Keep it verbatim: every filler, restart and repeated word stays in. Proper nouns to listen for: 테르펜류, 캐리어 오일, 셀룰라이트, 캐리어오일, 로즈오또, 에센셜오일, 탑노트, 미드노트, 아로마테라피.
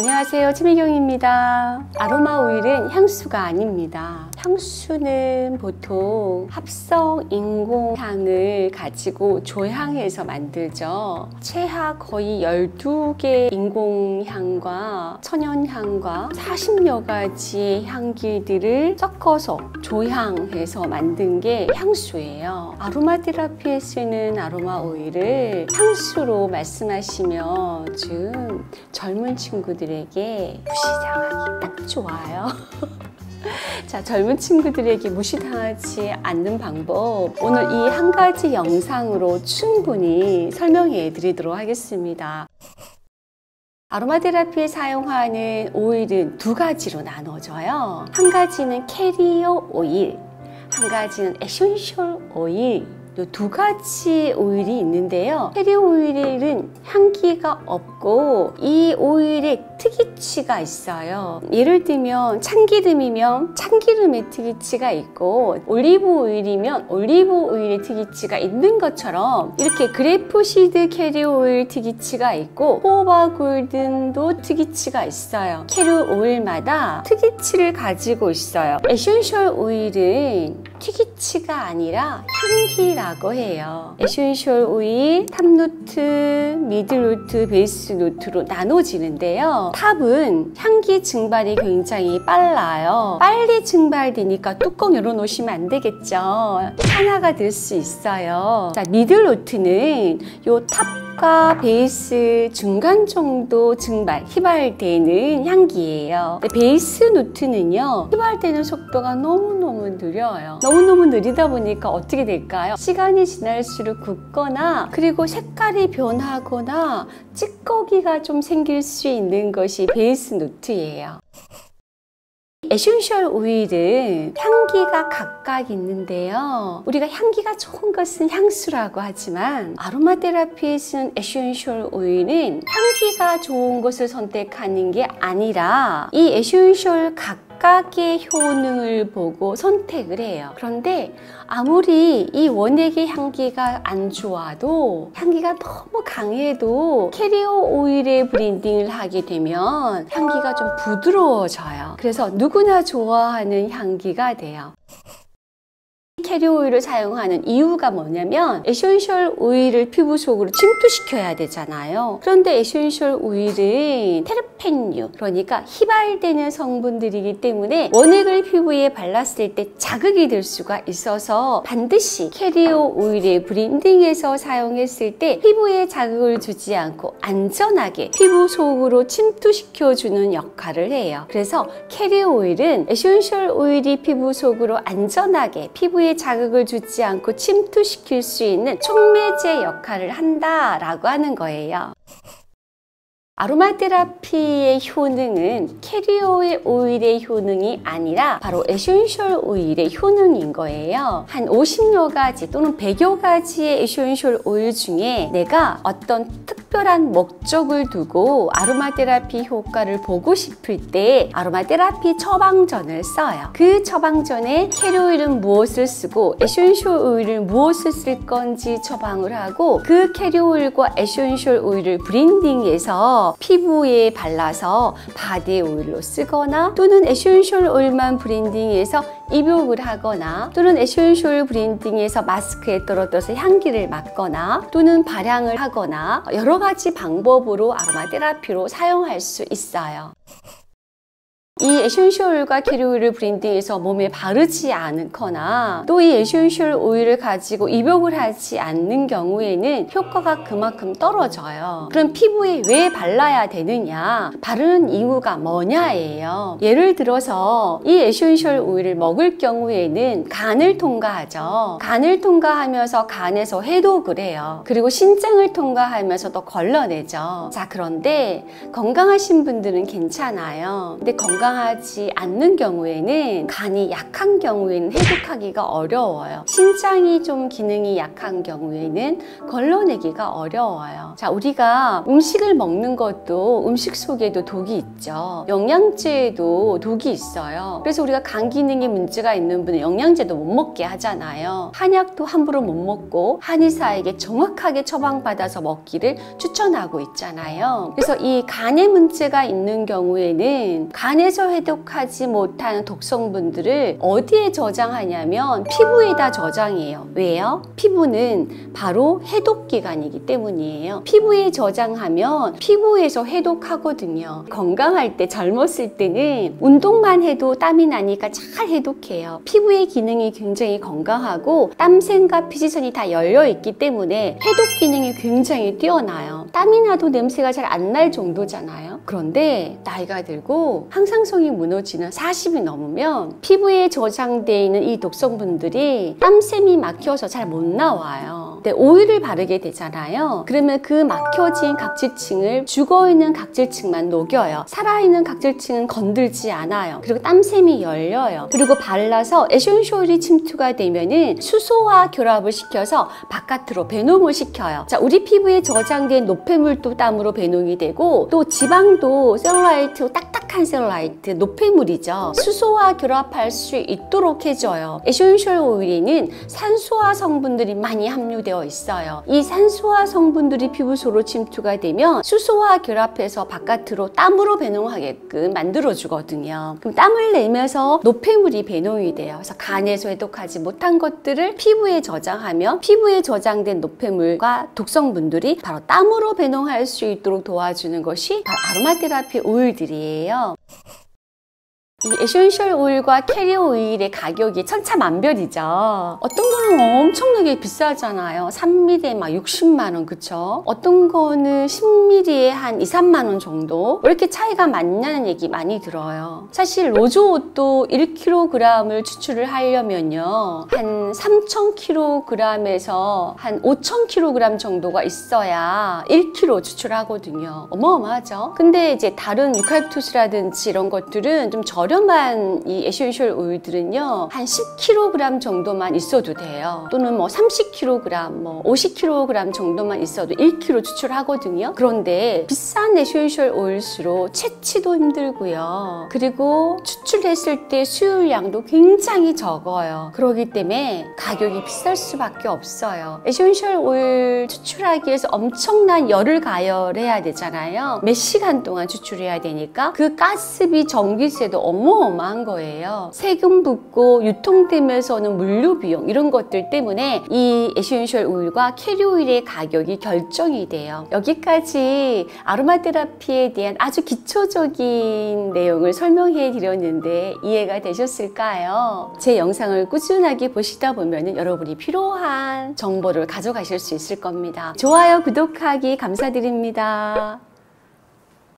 안녕하세요, 최미경입니다. 아로마 오일은 향수가 아닙니다. 향수는 보통 합성 인공향을 가지고 조향해서 만들죠. 최하 거의 열두 개의 인공향과 천연향과 사십여 가지의 향기들을 섞어서 조향해서 만든 게 향수예요. 아로마테라피에 쓰는 아로마 오일을 향수로 말씀하시면 요즘 젊은 친구들에게 무시당하기 딱 좋아요. 자, 젊은 친구들에게 무시당하지 않는 방법, 오늘 이 한 가지 영상으로 충분히 설명해 드리도록 하겠습니다. 아로마테라피에 사용하는 오일은 두 가지로 나눠져요. 한 가지는 캐리어 오일, 한 가지는 에센셜 오일. 두 가지 오일이 있는데요. 캐리어오일은 향기가 없고 이 오일의 특이취가 있어요. 예를 들면 참기름이면 참기름의 특이취가 있고 올리브오일이면 올리브오일의 특이취가 있는 것처럼 이렇게 그래프시드 캐리어오일 특이취가 있고 호바 골든도 특이취가 있어요. 캐리어오일마다 특이취를 가지고 있어요. 에센셜 오일은 특이취가 아니라 향기라 라고 해요. 에센셜 오일, 탑노트, 미드노트, 베이스노트로 나눠지는데요. 탑은 향기 증발이 굉장히 빨라요. 빨리 증발되니까 뚜껑 열어놓으시면 안 되겠죠. 하나가 될 수 있어요. 자, 미드노트는 요 탑 베이스 중간 정도 증발, 휘발되는 향기예요. 베이스 노트는요, 휘발되는 속도가 너무너무 느려요. 너무너무 느리다 보니까 어떻게 될까요? 시간이 지날수록 굳거나 그리고 색깔이 변하거나 찌꺼기가 좀 생길 수 있는 것이 베이스 노트예요. 에센셜 오일은 향기가 각각 있는데요. 우리가 향기가 좋은 것은 향수라고 하지만 아로마테라피에 쓰는 에센셜 오일은 향기가 좋은 것을 선택하는 게 아니라 이 에센셜 각 각각의 효능을 보고 선택을 해요. 그런데 아무리 이 원액의 향기가 안 좋아도 향기가 너무 강해도 캐리어 오일의 브랜딩을 하게 되면 향기가 좀 부드러워져요. 그래서 누구나 좋아하는 향기가 돼요. 캐리어 오일을 사용하는 이유가 뭐냐면 에센셜 오일을 피부 속으로 침투시켜야 되잖아요. 그런데 에센셜 오일은 테르펜류, 그러니까 휘발되는 성분들이기 때문에 원액을 피부에 발랐을 때 자극이 될 수가 있어서 반드시 캐리어 오일의 브랜딩에서 사용했을 때 피부에 자극을 주지 않고 안전하게 피부 속으로 침투시켜주는 역할을 해요. 그래서 캐리어 오일은 에센셜 오일이 피부 속으로 안전하게 피부에 자극을 주지 않고 침투시킬 수 있는 촉매제 역할을 한다라고 하는 거예요. 아로마테라피의 효능은 캐리어의 오일의 효능이 아니라 바로 에센셜 오일의 효능인 거예요. 한 오십여 가지 또는 백여 가지의 에센셜 오일 중에 내가 어떤 특별한 목적을 두고 아로마테라피 효과를 보고 싶을 때 아로마테라피 처방전을 써요. 그 처방전에 캐리어오일은 무엇을 쓰고 에센셜 오일을 무엇을 쓸 건지 처방을 하고 그 캐리어오일과 에센셜 오일을 브랜딩해서 피부에 발라서 바디 오일로 쓰거나 또는 에센셜 오일만 브랜딩해서 입욕을 하거나 또는 에센셜 브랜딩해서 마스크에 떨어뜨려서 향기를 맡거나 또는 발향을 하거나 여러 가지 방법으로 아로마테라피로 사용할 수 있어요. 이 에센셜 오일과 캐리어 오일을 브랜딩해서 몸에 바르지 않거나 또 이 에센셜 오일을 가지고 입욕을 하지 않는 경우에는 효과가 그만큼 떨어져요. 그럼 피부에 왜 발라야 되느냐, 바르는 이유가 뭐냐예요. 예를 들어서 이 에센셜 오일을 먹을 경우에는 간을 통과하죠. 간을 통과하면서 간에서 해독을 해요. 그리고 신장을 통과하면서 또 걸러내죠. 자, 그런데 건강하신 분들은 괜찮아요. 근데 건강 건강하지 않는 경우에는 간이 약한 경우에는 해독하기가 어려워요. 신장이 좀 기능이 약한 경우에는 걸러내기가 어려워요. 자, 우리가 음식을 먹는 것도 음식 속에도 독이 있죠. 영양제에도 독이 있어요. 그래서 우리가 간 기능에 문제가 있는 분은 영양제도 못 먹게 하잖아요. 한약도 함부로 못 먹고 한의사에게 정확하게 처방받아서 먹기를 추천하고 있잖아요. 그래서 이 간에 문제가 있는 경우에는 간에서 해독하지 못하는 독성분들을 어디에 저장하냐면 피부에다 저장해요. 왜요? 피부는 바로 해독기관이기 때문이에요. 피부에 저장하면 피부에서 해독하거든요. 건강할 때, 젊었을 때는 운동만 해도 땀이 나니까 잘 해독해요. 피부의 기능이 굉장히 건강하고 땀샘과 피지선이 다 열려있기 때문에 해독 기능이 굉장히 뛰어나요. 땀이 나도 냄새가 잘 안 날 정도잖아요. 그런데 나이가 들고 항상성이 무너지는 사십이 넘으면 피부에 저장되어 있는 이 독성분들이 땀샘이 막혀서 잘 못 나와요. 네, 오일을 바르게 되잖아요. 그러면 그 막혀진 각질층을 죽어있는 각질층만 녹여요. 살아있는 각질층은 건들지 않아요. 그리고 땀샘이 열려요. 그리고 발라서 에센셜오일이 침투가 되면은 수소와 결합을 시켜서 바깥으로 배농을 시켜요. 자, 우리 피부에 저장된 노폐물도 땀으로 배농이 되고 또 지방도 셀룰라이트, 딱딱한 셀룰라이트, 노폐물이죠. 수소와 결합할 수 있도록 해줘요. 에센셜오일에는 산소화 성분들이 많이 함유되어 있어요. 이 산소화 성분들이 피부소로 침투가 되면 수소와 결합해서 바깥으로 땀으로 배농하게끔 만들어주거든요. 그럼 땀을 내면서 노폐물이 배농이 돼요. 그래서 간에서 해독하지 못한 것들을 피부에 저장하면 피부에 저장된 노폐물과 독성분들이 바로 땀으로 배농할 수 있도록 도와주는 것이 바로 아로마테라피 오일들이에요. 이 에센셜 오일과 캐리어 오일의 가격이 천차만별이죠. 어떤 거는 엄청나게 비싸잖아요. 삼 밀리리터에 막 육십만 원, 그쵸? 어떤 거는 십 밀리리터에 한 이, 삼만 원 정도? 왜 이렇게 차이가 많냐는 얘기 많이 들어요. 사실 로즈오또 일 킬로그램을 추출을 하려면요, 한 삼천 킬로그램에서 한 오천 킬로그램 정도가 있어야 일 킬로그램 추출하거든요. 어마어마하죠? 근데 이제 다른 유칼립투스라든지 이런 것들은 좀 저렴 저렴한 이 에센셜 오일들은요, 한 십 킬로그램 정도만 있어도 돼요. 또는 뭐 삼십 킬로그램, 뭐 오십 킬로그램 정도만 있어도 일 킬로그램 추출하거든요. 그런데 비싼 에센셜 오일수록 채취도 힘들고요. 그리고 추출했을 때 수율량도 굉장히 적어요. 그렇기 때문에 가격이 비쌀 수밖에 없어요. 에센셜 오일 추출하기 위해서 엄청난 열을 가열해야 되잖아요. 몇 시간 동안 추출해야 되니까 그 가스비, 전기세도 어마어마한 거예요. 세금 붙고 유통되면서는 물류 비용, 이런 것들 때문에 이 에센셜 오일과 캐리어 오일의 가격이 결정이 돼요. 여기까지 아로마테라피에 대한 아주 기초적인 내용을 설명해 드렸는데 이해가 되셨을까요? 제 영상을 꾸준하게 보시다 보면 여러분이 필요한 정보를 가져가실 수 있을 겁니다. 좋아요, 구독하기 감사드립니다.